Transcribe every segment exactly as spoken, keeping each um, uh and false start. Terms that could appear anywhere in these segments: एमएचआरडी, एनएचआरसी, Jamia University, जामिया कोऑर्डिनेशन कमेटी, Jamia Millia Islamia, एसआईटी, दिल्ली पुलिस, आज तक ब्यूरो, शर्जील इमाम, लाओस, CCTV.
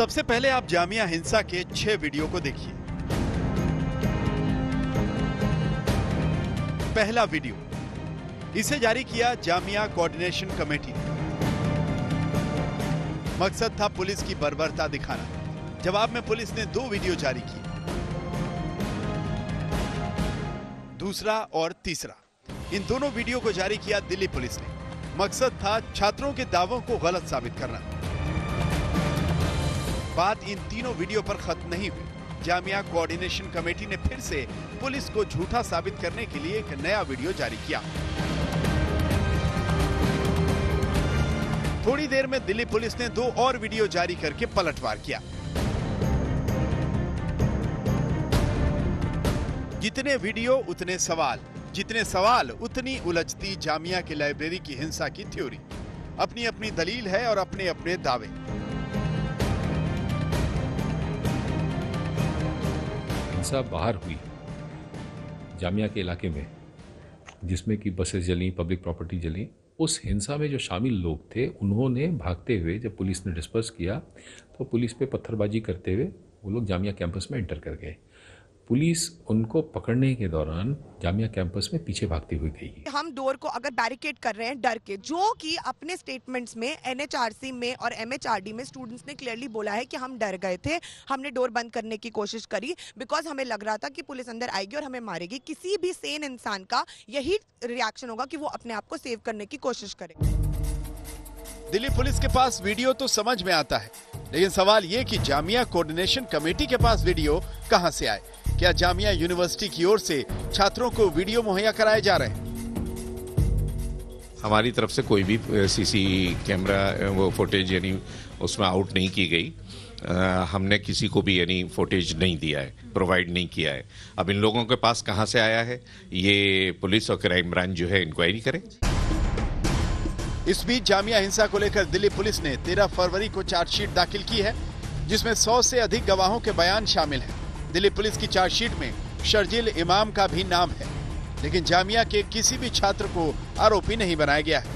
सबसे पहले आप जामिया हिंसा के छह वीडियो को देखिए। पहला वीडियो, इसे जारी किया जामिया कोऑर्डिनेशन कमेटी ने। मकसद था पुलिस की बर्बरता दिखाना। जवाब में पुलिस ने दो वीडियो जारी किए, दूसरा और तीसरा। इन दोनों वीडियो को जारी किया दिल्ली पुलिस ने। मकसद था छात्रों के दावों को गलत साबित करना। बात इन तीनों वीडियो पर खत्म नहीं हुई। जामिया कोऑर्डिनेशन कमेटी ने फिर से पुलिस को झूठा साबित करने के लिए एक नया वीडियो जारी किया। थोड़ी देर में दिल्ली पुलिस ने दो और वीडियो जारी करके पलटवार किया। जितने वीडियो उतने सवाल, जितने सवाल उतनी उलझती जामिया के लाइब्रेरी की हिंसा की थ्योरी। अपनी अपनी दलील है और अपने अपने दावे। हिंसा बाहर हुई जामिया के इलाके में, जिसमें कि बसेस जली, पब्लिक प्रॉपर्टी जली। उस हिंसा में जो शामिल लोग थे, उन्होंने भागते हुए जब पुलिस ने डिस्पर्स किया तो पुलिस पे पत्थरबाजी करते हुए वो लोग जामिया कैंपस में एंटर कर गए। पुलिस उनको पकड़ने के दौरान जामिया कैंपस में पीछे भागती हुई गई। हम डोर को अगर बैरिकेड कर रहे हैं डर के, जो कि अपने स्टेटमेंट्स में एन एच आर सी में और एम एच आर डी में स्टूडेंट्स ने क्लियरली बोला है कि हम डर गए थे, हमने डोर बंद करने की कोशिश करी बिकॉज हमें लग रहा था कि पुलिस अंदर आएगी और हमें मारेगी। किसी भी सेन इंसान का यही रिएक्शन होगा कि वो अपने आप को सेव करने की कोशिश करे। दिल्ली पुलिस के पास वीडियो तो समझ में आता है, लेकिन सवाल ये कि जामिया कोऑर्डिनेशन कमेटी के पास वीडियो कहाँ से आए? क्या जामिया यूनिवर्सिटी की ओर से छात्रों को वीडियो मुहैया कराए जा रहे हैं? हमारी तरफ से कोई भी सीसी कैमरा वो फुटेज यानी उसमें आउट नहीं की गई। आ, हमने किसी को भी यानी फुटेज नहीं दिया है, प्रोवाइड नहीं किया है। अब इन लोगों के पास कहाँ से आया है ये पुलिस और क्राइम ब्रांच जो है इंक्वायरी करे। इस बीच जामिया हिंसा को लेकर दिल्ली पुलिस ने तेरह फरवरी को चार्जशीट दाखिल की है, जिसमें सौ से अधिक गवाहों के बयान शामिल हैं। दिल्ली पुलिस की चार्जशीट में शर्जील इमाम का भी नाम है, लेकिन जामिया के किसी भी छात्र को आरोपी नहीं बनाया गया है।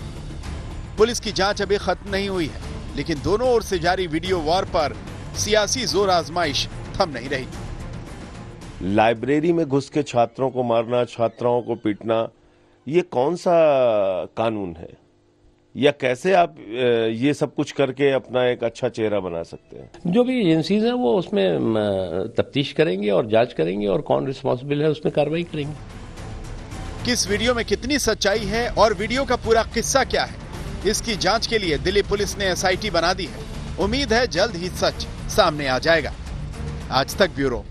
पुलिस की जांच अभी खत्म नहीं हुई है, लेकिन दोनों ओर से जारी वीडियो वॉर पर सियासी जोर आजमाइश थम नहीं रही। लाइब्रेरी में घुस के छात्रों को मारना, छात्राओं को पीटना, ये कौन सा कानून है? या कैसे आप ये सब कुछ करके अपना एक अच्छा चेहरा बना सकते हैं? जो भी एजेंसीज हैं वो उसमें तफ्तीश करेंगे और जांच करेंगे और कौन रिस्पॉन्सिबल है उसमें कार्रवाई करेंगे। किस वीडियो में कितनी सच्चाई है और वीडियो का पूरा किस्सा क्या है, इसकी जांच के लिए दिल्ली पुलिस ने एस आई टी बना दी है। उम्मीद है जल्द ही सच सामने आ जाएगा। आज तक ब्यूरो।